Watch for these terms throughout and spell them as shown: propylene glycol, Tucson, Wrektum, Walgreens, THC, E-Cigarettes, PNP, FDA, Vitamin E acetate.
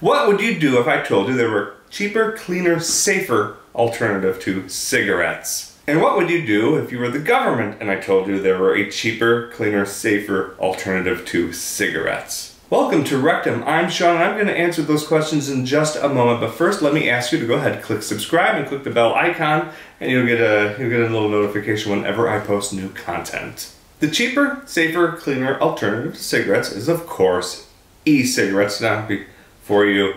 What would you do if I told you there were cheaper, cleaner, safer alternative to cigarettes? And what would you do if you were the government and I told you there were a cheaper, cleaner, safer alternative to cigarettes? Welcome to Wrektum. I'm Sean and I'm going to answer those questions in just a moment, but first let me ask you to go ahead and click subscribe and click the bell icon and you'll get a little notification whenever I post new content. The cheaper, safer, cleaner alternative to cigarettes is, of course, e-cigarettes. Now, before you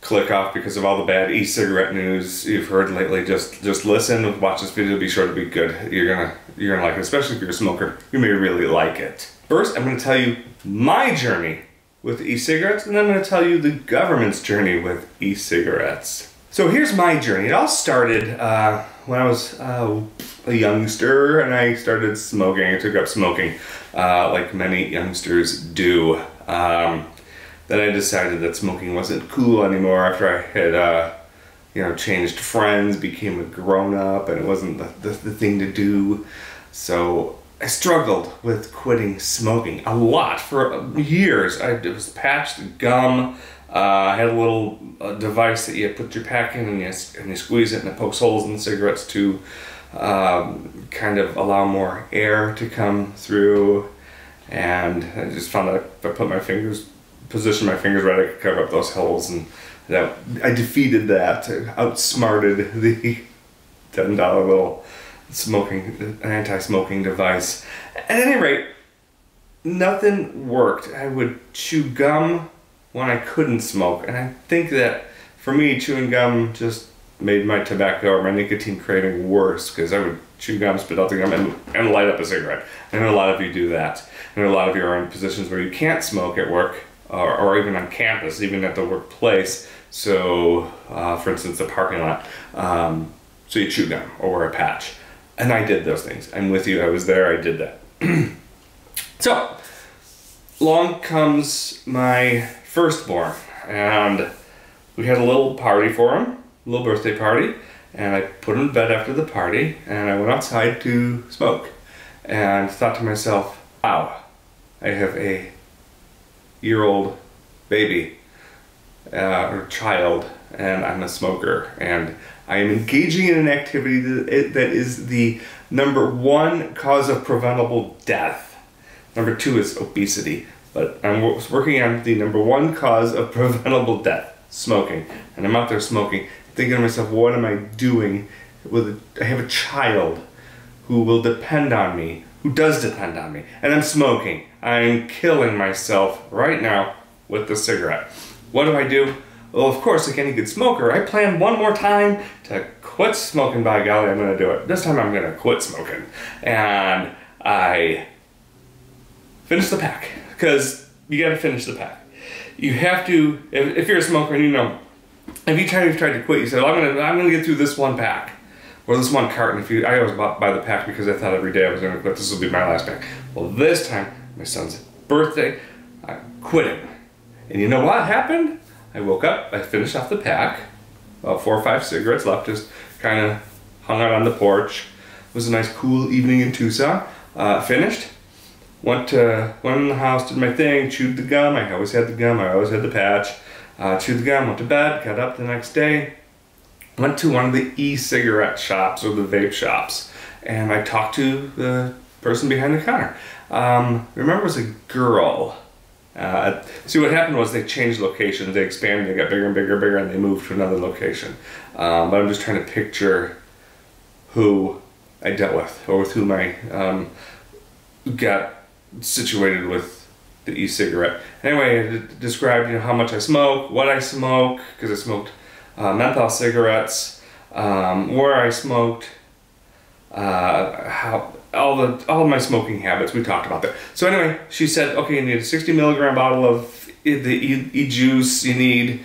click off because of all the bad e-cigarette news you've heard lately, just listen, watch this video, be sure to be good. You're gonna like it, especially if you're a smoker. You may really like it. First, I'm gonna tell you my journey with e-cigarettes, and then I'm gonna tell you the government's journey with e-cigarettes. So here's my journey. It all started when I was a youngster and I started smoking. I took up smoking like many youngsters do. Then I decided that smoking wasn't cool anymore after I had changed friends, became a grown-up, and it wasn't the thing to do. So I struggled with quitting smoking a lot for years. I was patched gum. I had a little device that you put your pack in and you squeeze it and it pokes holes in the cigarettes to kind of allow more air to come through. And I just found that if I positioned my fingers right, I could cover up those holes, and that I defeated that, outsmarted the $10 little anti-smoking device. At any rate, nothing worked. I would chew gum when I couldn't smoke, and I think that for me chewing gum just made my tobacco or my nicotine craving worse, because I would chew gum, spit out the gum, and light up a cigarette. I know a lot of you do that. I know a lot of you are in positions where you can't smoke at work, or even on campus, even at the workplace. So, for instance, the parking lot. So you chew gum or wear a patch. And I did those things. I'm with you, I was there, I did that. So, along comes my firstborn, and we had a little party for him, a little birthday party, and I put him to bed after the party, and I went outside to smoke, and thought to myself, wow, I have a year-old baby or child, and I'm a smoker, and I am engaging in an activity that is the #1 cause of preventable death. #2 is obesity, but I'm working on the #1 cause of preventable death, smoking. And I'm out there smoking, thinking to myself, what am I doing? I have a child who will depend on me, who does depend on me, and I'm smoking. I'm killing myself right now with the cigarette. What do? Well, of course, like any good smoker, I plan one more time to quit smoking. By golly, I'm gonna do it. This time I'm gonna quit smoking. And I finish the pack, because you gotta finish the pack. You have to, if you're a smoker and you know, every time you've tried to quit, you say, well, I'm gonna get through this one pack. Or this one carton. I always bought by the pack because I thought every day I was gonna quit, this will be my last pack. Well, this time, my son's birthday, I'm quitting. And you know what happened? I woke up, I finished off the pack, about 4 or 5 cigarettes left, just kind of hung out on the porch. It was a nice cool evening in Tucson. Finished, went in the house, did my thing, chewed the gum. I always had the gum, I always had the patch. Chewed the gum, went to bed, got up the next day, went to one of the e-cigarette shops or the vape shops, and I talked to the person behind the counter. Remember, it was a girl. See, what happened was they changed locations, they expanded, they got bigger and bigger and bigger, and they moved to another location. But I'm just trying to picture who I dealt with, or with whom I got situated with the e-cigarette. Anyway, it described, you know, how much I smoke, what I smoke, because I smoked menthol cigarettes, where I smoked, how all of my smoking habits. We talked about that. So anyway, she said, okay, you need a 60-milligram bottle of the e-juice. You need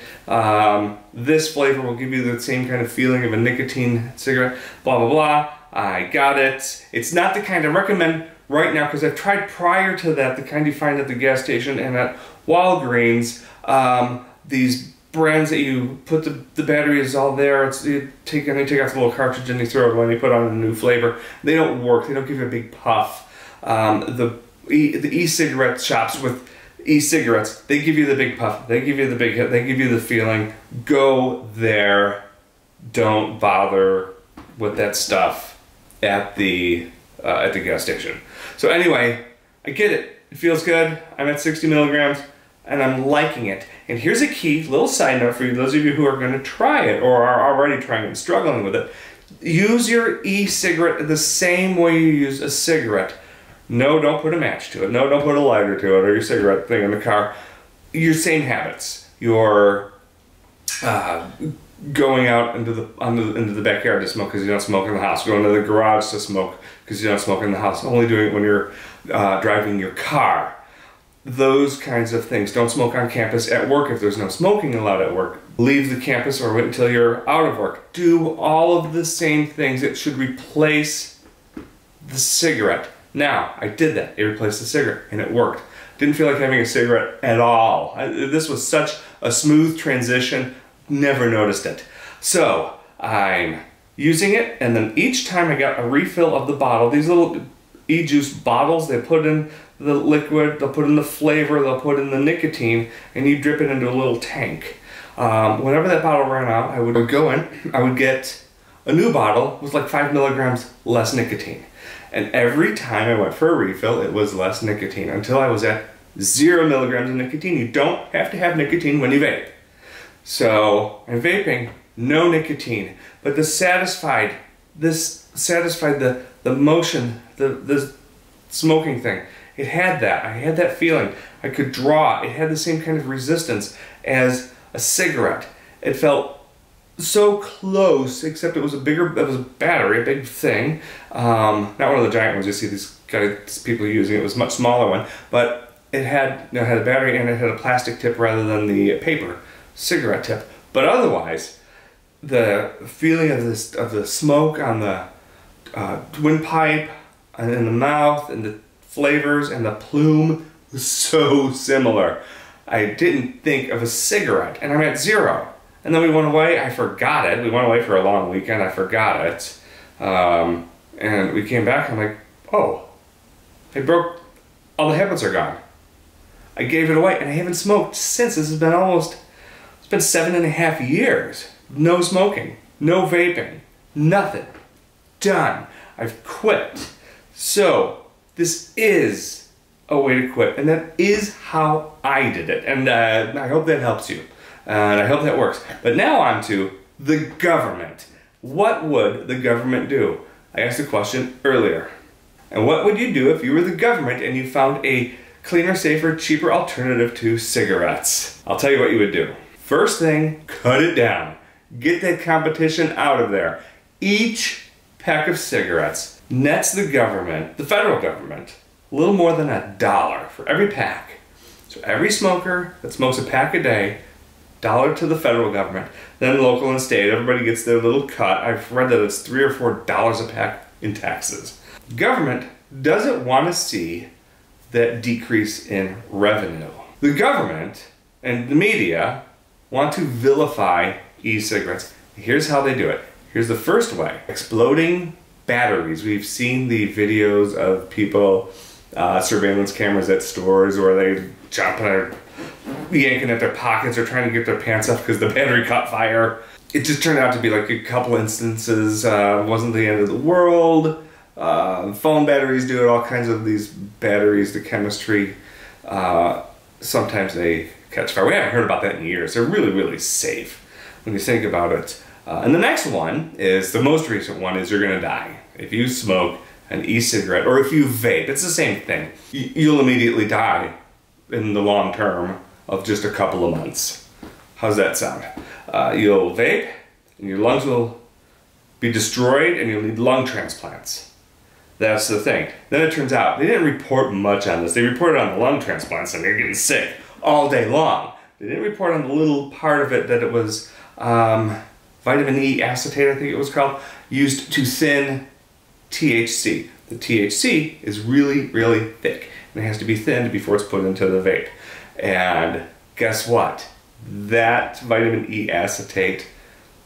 this flavor will give you the same kind of feeling of a nicotine cigarette. Blah blah blah. I got it. It's not the kind I recommend right now because I've tried prior to that the kind you find at the gas station and at Walgreens. These brands that you put the battery is all there. You take out the little cartridge and you throw it away and you put on a new flavor. They don't work. They don't give you a big puff. The e-cigarette shops with E-cigarettes, they give you the big puff, they give you the big hit, they give you the feeling. Go there. Don't bother with that stuff at the gas station. So anyway, I get it. It feels good. I'm at 60 milligrams and I'm liking it. And here's a key little side note for you, those of you who are going to try it or are already trying it and struggling with it. Use your e-cigarette the same way you use a cigarette. No, don't put a match to it. No, don't put a lighter to it or your cigarette thing in the car. Your same habits. Your going out into the backyard to smoke because you don't smoke in the house. Going to the garage to smoke because you don't smoke in the house. Only doing it when you're driving your car. Those kinds of things. Don't smoke on campus at work if there's no smoking allowed at work. Leave the campus or wait until you're out of work. Do all of the same things. It should replace the cigarette. Now, I did that. It replaced the cigarette, and it worked. Didn't feel like having a cigarette at all. This was such a smooth transition, never noticed it. So, I'm using it, and then each time I got a refill of the bottle, these little e-juice bottles, they put in the liquid, they'll put in the flavor, they'll put in the nicotine, and you drip it into a little tank. Whenever that bottle ran out, I would go in, I would get a new bottle with like 5 milligrams less nicotine. And every time I went for a refill, it was less nicotine until I was at 0 milligrams of nicotine. You don't have to have nicotine when you vape. So I'm vaping, no nicotine. But this satisfied the motion, the smoking thing. It had that. I had that feeling. I could draw. It had the same kind of resistance as a cigarette. It felt so close, except it was a bigger, that was a battery, a big thing. Not one of the giant ones you see these guys, people using, it was a much smaller one, but it had a battery and it had a plastic tip rather than the paper cigarette tip. But otherwise, the feeling of the smoke on the windpipe and in the mouth and the flavors and the plume was so similar. I didn't think of a cigarette, and I'm at 0. And then we went away, I forgot it. We went away for a long weekend, I forgot it. And we came back, I'm like, oh, I broke, all the habits are gone. I gave it away, and I haven't smoked since. This has been almost, it's been 7.5 years. No smoking, no vaping, nothing. Done, I've quit. So, this is a way to quit, and that is how I did it. And I hope that helps you. And I hope that works. But now on to the government. What would the government do? I asked a question earlier. And what would you do if you were the government and you found a cleaner, safer, cheaper alternative to cigarettes? I'll tell you what you would do. First thing, cut it down. Get that competition out of there. Each pack of cigarettes nets the government, the federal government, a little more than $1 for every pack. So every smoker that smokes a pack a day, $1 to the federal government, then local and state, everybody gets their little cut. I've read that it's $3 or $4 a pack in taxes. Government doesn't want to see that decrease in revenue. The government and the media want to vilify e-cigarettes. Here's how they do it. Here's the first way. Exploding batteries. We've seen the videos of people, surveillance cameras at stores where they jump in a yanking at their pockets or trying to get their pants off because the battery caught fire. It just turned out to be like a couple instances. Wasn't the end of the world. Phone batteries do it, all kinds of these batteries, the chemistry. Sometimes they catch fire. We haven't heard about that in years. They're really, really safe when you think about it. And the next one is, the most recent one is, you're gonna die. If you smoke an e-cigarette or if you vape, it's the same thing. You'll immediately die in the long term of just a couple of months. How's that sound? You'll vape, and your lungs will be destroyed, and you'll need lung transplants. That's the thing. Then it turns out, they didn't report much on this. They reported on the lung transplants, and they're getting sick all day long. They didn't report on the little part of it that it was vitamin E acetate, I think it was called, used to thin THC. The THC is really, really thick, and it has to be thinned before it's put into the vape. And guess what? That vitamin E acetate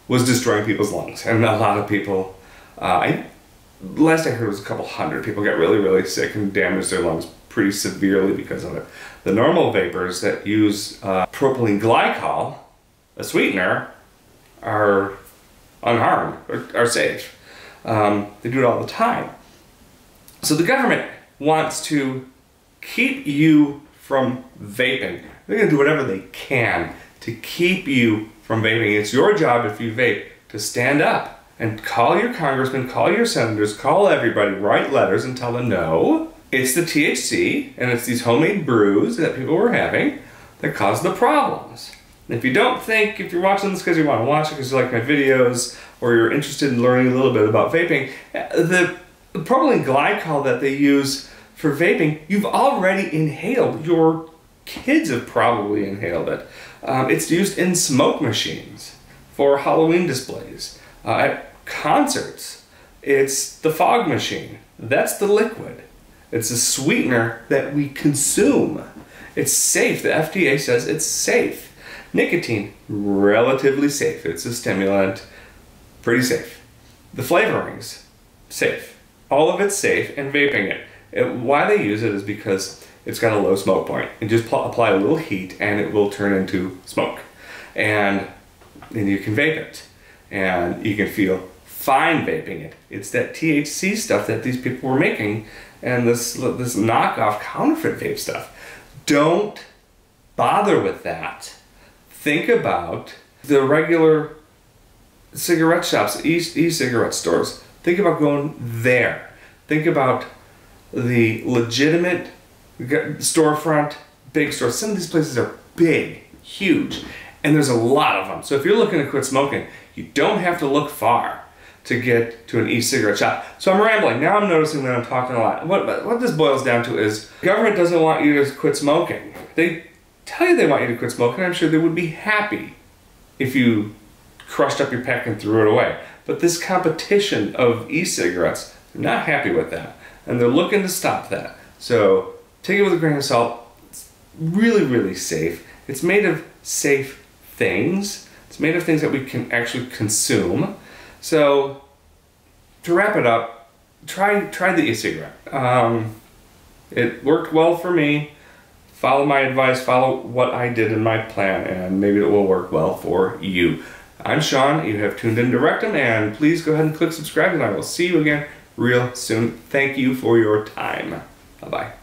was destroying people's lungs. And a lot of people, last I heard it was a couple hundred people got really, really sick and damaged their lungs pretty severely because of it. The normal vapors that use propylene glycol, a sweetener, are unharmed, are safe. They do it all the time. So the government wants to keep you from vaping. They're going to do whatever they can to keep you from vaping. It's your job, if you vape, to stand up and call your congressmen, call your senators, call everybody, write letters and tell them no, it's the THC and it's these homemade brews that people were having that caused the problems. And if you don't think, if you're watching this because you want to watch it, because you like my videos, or you're interested in learning a little bit about vaping, the propylene glycol that they use for vaping, you've already inhaled. Your kids have probably inhaled it. It's used in smoke machines for Halloween displays, at concerts. It's the fog machine. That's the liquid. It's a sweetener that we consume. It's safe. The FDA says it's safe. Nicotine, relatively safe. It's a stimulant, pretty safe. The flavorings, safe. All of it's safe, and vaping it. Why they use it is because it's got a low smoke point. You just apply a little heat and it will turn into smoke. And then you can vape it. And you can feel fine vaping it. It's that THC stuff that these people were making and this knockoff counterfeit vape stuff. Don't bother with that. Think about the regular cigarette shops, e-cigarette stores. Think about going there. Think about the legitimate storefront, big stores. Some of these places are big, huge, and there's a lot of them. So if you're looking to quit smoking, you don't have to look far to get to an e-cigarette shop. So I'm rambling. Now I'm noticing that I'm talking a lot. What this boils down to is the government doesn't want you to quit smoking. They tell you they want you to quit smoking. I'm sure they would be happy if you crushed up your pack and threw it away. But this competition of e-cigarettes, they're not happy with that. And they're looking to stop that. So take it with a grain of salt. It's really, really safe. It's made of safe things. It's made of things that we can actually consume. So to wrap it up, try the e-cigarette. It worked well for me. Follow my advice, follow what I did in my plan, and maybe it will work well for you. I'm Sean, you have tuned in to Wrektum, and please go ahead and click subscribe, and I will see you again real soon. Thank you for your time. Bye-bye.